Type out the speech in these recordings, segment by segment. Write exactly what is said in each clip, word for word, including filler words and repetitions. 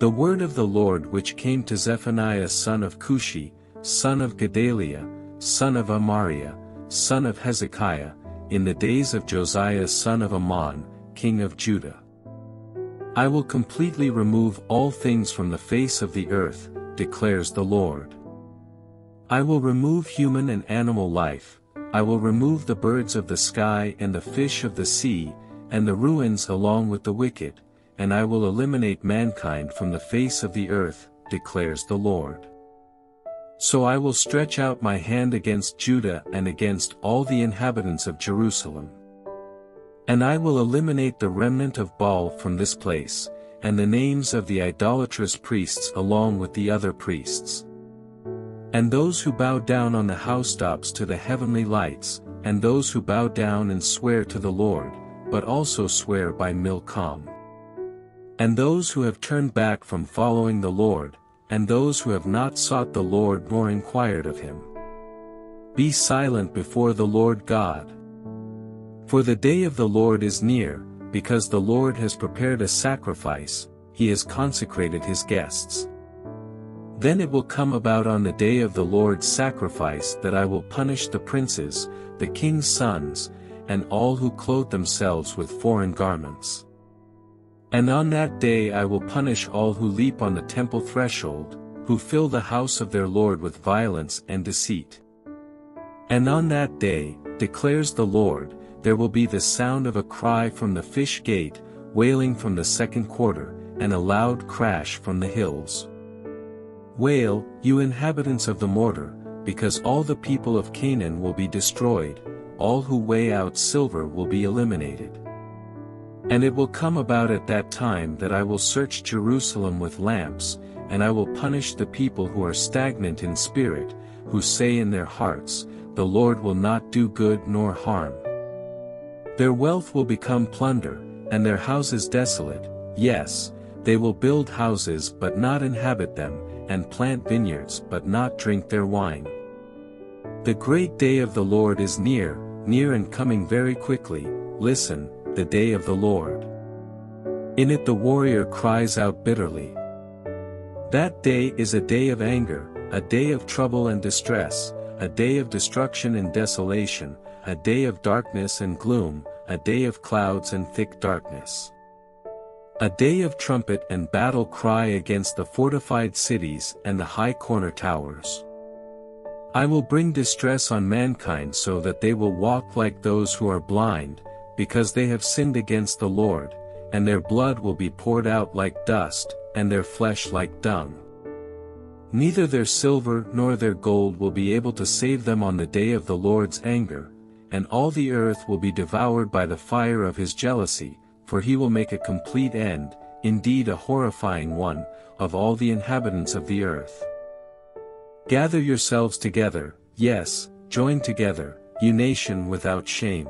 The word of the Lord which came to Zephaniah son of Cushi, son of Gedaliah, son of Amariah, son of Hezekiah, in the days of Josiah son of Ammon, king of Judah. I will completely remove all things from the face of the earth, declares the Lord. I will remove human and animal life, I will remove the birds of the sky and the fish of the sea, and the ruins along with the wicked, and I will eliminate mankind from the face of the earth, declares the Lord. So I will stretch out my hand against Judah and against all the inhabitants of Jerusalem. And I will eliminate the remnant of Baal from this place, and the names of the idolatrous priests along with the other priests. And those who bow down on the housetops to the heavenly lights, and those who bow down and swear to the Lord, but also swear by Milcom. And those who have turned back from following the Lord, and those who have not sought the Lord nor inquired of him. Be silent before the Lord God. For the day of the Lord is near, because the Lord has prepared a sacrifice, he has consecrated his guests. Then it will come about on the day of the Lord's sacrifice that I will punish the princes, the king's sons, and all who clothe themselves with foreign garments. And on that day I will punish all who leap on the temple threshold, who fill the house of their Lord with violence and deceit. And on that day, declares the Lord, there will be the sound of a cry from the fish gate, wailing from the second quarter, and a loud crash from the hills. Wail, you inhabitants of the mortar, because all the people of Canaan will be destroyed, all who weigh out silver will be eliminated. And it will come about at that time that I will search Jerusalem with lamps, and I will punish the people who are stagnant in spirit, who say in their hearts, the Lord will not do good nor harm. Their wealth will become plunder, and their houses desolate, yes, they will build houses but not inhabit them, and plant vineyards but not drink their wine. The great day of the Lord is near, near and coming very quickly, listen, the day of the Lord. In it the warrior cries out bitterly. That day is a day of anger, a day of trouble and distress, a day of destruction and desolation, a day of darkness and gloom, a day of clouds and thick darkness. A day of trumpet and battle cry against the fortified cities and the high corner towers. I will bring distress on mankind so that they will walk like those who are blind, because they have sinned against the Lord, and their blood will be poured out like dust, and their flesh like dung. Neither their silver nor their gold will be able to save them on the day of the Lord's anger, and all the earth will be devoured by the fire of his jealousy, for he will make a complete end, indeed a horrifying one, of all the inhabitants of the earth. Gather yourselves together, yes, join together, you nation without shame.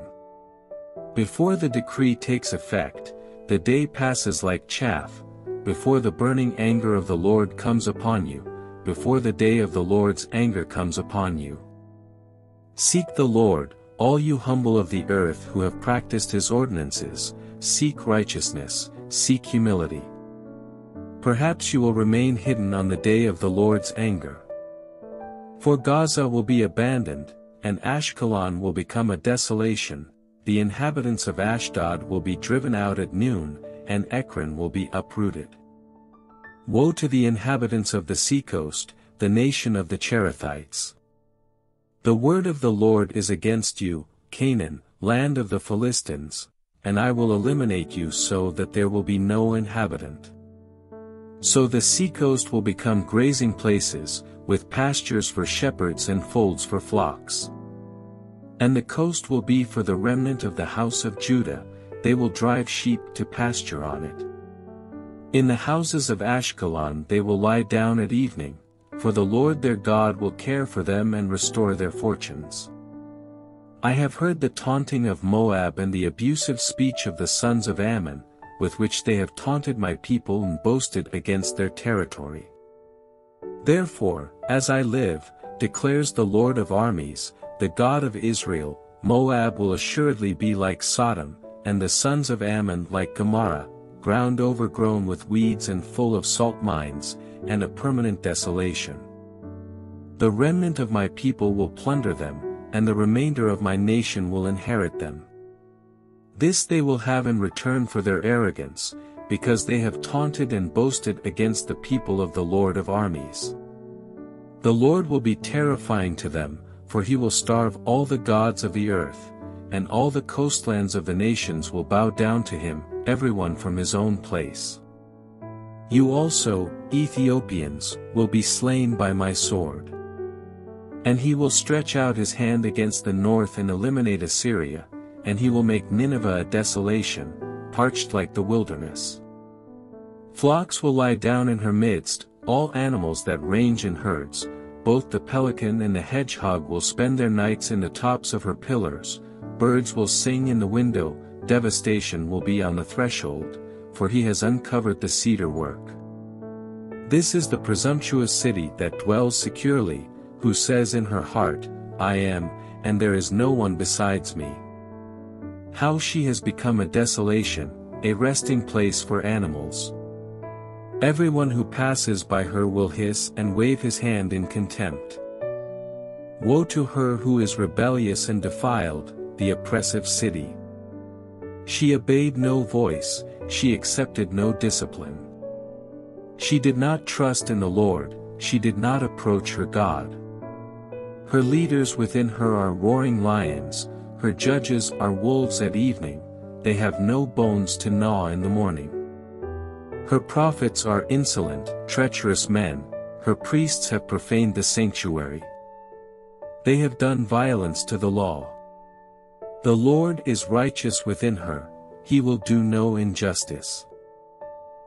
Before the decree takes effect, the day passes like chaff, before the burning anger of the Lord comes upon you, before the day of the Lord's anger comes upon you. Seek the Lord, all you humble of the earth who have practiced his ordinances, seek righteousness, seek humility. Perhaps you will remain hidden on the day of the Lord's anger. For Gaza will be abandoned, and Ashkelon will become a desolation. The inhabitants of Ashdod will be driven out at noon, and Ekron will be uprooted. Woe to the inhabitants of the seacoast, the nation of the Cherethites! The word of the Lord is against you, Canaan, land of the Philistines, and I will eliminate you so that there will be no inhabitant. So the seacoast will become grazing places, with pastures for shepherds and folds for flocks. And the coast will be for the remnant of the house of Judah, they will drive sheep to pasture on it. In the houses of Ashkelon they will lie down at evening, for the Lord their God will care for them and restore their fortunes. I have heard the taunting of Moab and the abusive speech of the sons of Ammon, with which they have taunted my people and boasted against their territory. Therefore, as I live, declares the Lord of armies, the God of Israel, Moab will assuredly be like Sodom, and the sons of Ammon like Gomorrah, ground overgrown with weeds and full of salt mines, and a permanent desolation. The remnant of my people will plunder them, and the remainder of my nation will inherit them. This they will have in return for their arrogance, because they have taunted and boasted against the people of the Lord of armies. The Lord will be terrifying to them, for he will starve all the gods of the earth, and all the coastlands of the nations will bow down to him, everyone from his own place. You also, Ethiopians, will be slain by my sword. And he will stretch out his hand against the north and eliminate Assyria, and he will make Nineveh a desolation, parched like the wilderness. Flocks will lie down in her midst, all animals that range in herds, both the pelican and the hedgehog will spend their nights in the tops of her pillars, birds will sing in the window, devastation will be on the threshold, for he has uncovered the cedar work. This is the presumptuous city that dwells securely, who says in her heart, I am, and there is no one besides me. How she has become a desolation, a resting place for animals. Everyone who passes by her will hiss and wave his hand in contempt. Woe to her who is rebellious and defiled, the oppressive city. She obeyed no voice, she accepted no discipline. She did not trust in the Lord, she did not approach her God. Her leaders within her are roaring lions, her judges are wolves at evening, they have no bones to gnaw in the morning. Her prophets are insolent, treacherous men, her priests have profaned the sanctuary. They have done violence to the law. The Lord is righteous within her, he will do no injustice.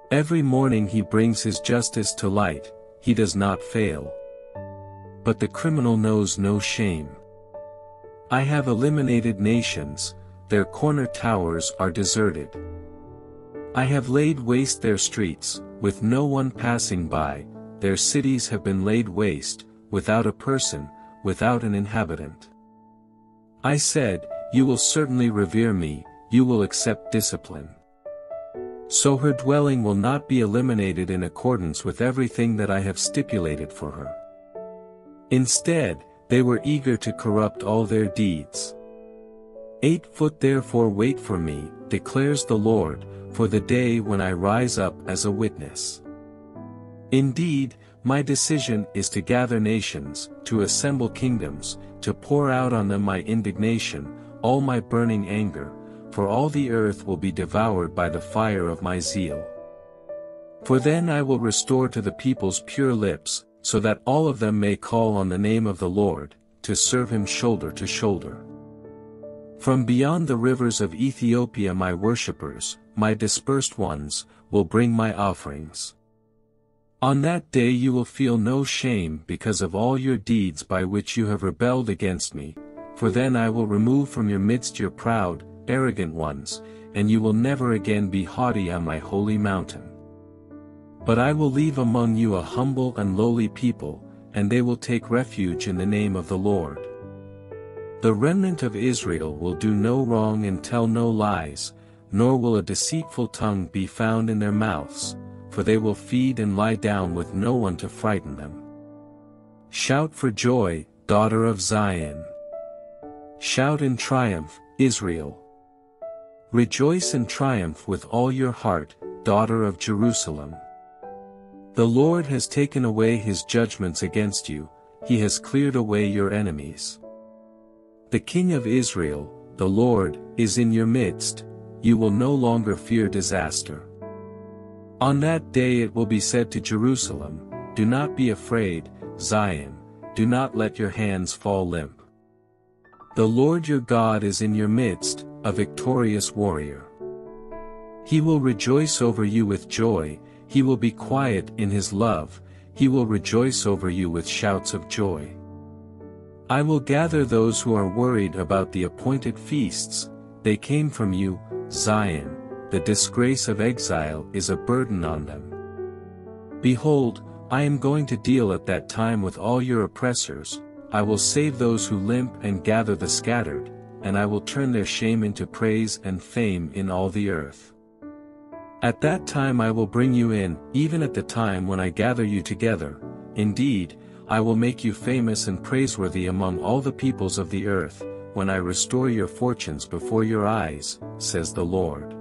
Every morning he brings his justice to light, he does not fail. But the criminal knows no shame. I have eliminated nations, their corner towers are deserted. I have laid waste their streets, with no one passing by, their cities have been laid waste, without a person, without an inhabitant. I said, you will certainly revere me, you will accept discipline. So her dwelling will not be eliminated in accordance with everything that I have stipulated for her. Instead, they were eager to corrupt all their deeds. Eight foot therefore wait for me, declares the Lord, for the day when I rise up as a witness. Indeed, my decision is to gather nations, to assemble kingdoms, to pour out on them my indignation, all my burning anger, for all the earth will be devoured by the fire of my zeal. For then I will restore to the people's pure lips, so that all of them may call on the name of the Lord, to serve him shoulder to shoulder. From beyond the rivers of Ethiopia my worshippers, my dispersed ones, will bring my offerings. On that day you will feel no shame because of all your deeds by which you have rebelled against me, for then I will remove from your midst your proud, arrogant ones, and you will never again be haughty on my holy mountain. But I will leave among you a humble and lowly people, and they will take refuge in the name of the Lord. The remnant of Israel will do no wrong and tell no lies, nor will a deceitful tongue be found in their mouths, for they will feed and lie down with no one to frighten them. Shout for joy, daughter of Zion. Shout in triumph, Israel. Rejoice and triumph with all your heart, daughter of Jerusalem. The Lord has taken away his judgments against you, he has cleared away your enemies. The King of Israel, the Lord, is in your midst, you will no longer fear disaster. On that day it will be said to Jerusalem, do not be afraid, Zion, do not let your hands fall limp. The Lord your God is in your midst, a victorious warrior. He will rejoice over you with joy, he will be quiet in his love, he will rejoice over you with shouts of joy. I will gather those who are worried about the appointed feasts, they came from you, Zion, the disgrace of exile is a burden on them. Behold, I am going to deal at that time with all your oppressors, I will save those who limp and gather the scattered, and I will turn their shame into praise and fame in all the earth. At that time I will bring you in, even at the time when I gather you together. Indeed, I will make you famous and praiseworthy among all the peoples of the earth, when I restore your fortunes before your eyes, says the Lord.